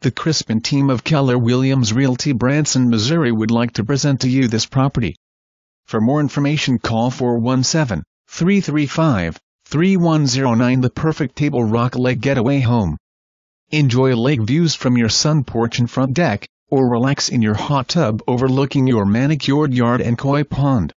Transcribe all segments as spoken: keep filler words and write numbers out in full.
The Crispin team of Keller Williams Realty, Branson, Missouri would like to present to you this property. For more information, call four one seven, three three five, three one zero nine. The perfect Table Rock Lake getaway home. Enjoy lake views from your sun porch and front deck, or relax in your hot tub overlooking your manicured yard and koi pond.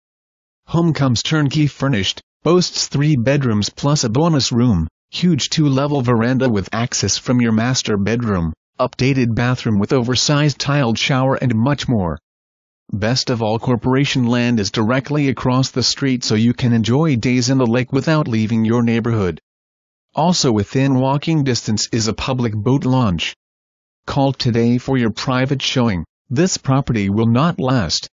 Home comes turnkey furnished, boasts three bedrooms plus a bonus room, huge two-level veranda with access from your master bedroom, updated bathroom with oversized tiled shower, and much more. Best of all, corporation land is directly across the street, so you can enjoy days in the lake without leaving your neighborhood. Also within walking distance is a public boat launch. Call today for your private showing. This property will not last.